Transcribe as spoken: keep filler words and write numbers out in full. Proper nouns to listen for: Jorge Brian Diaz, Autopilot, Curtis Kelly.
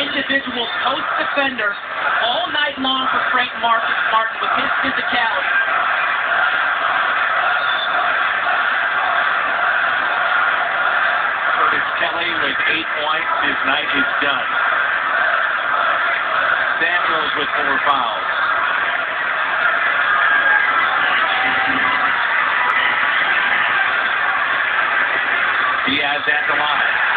individual post defender all night long for Frank Martin, Martin with his physicality. Curtis Kelly with eight points. His night is done. Samuels with four fouls. Diaz at the line.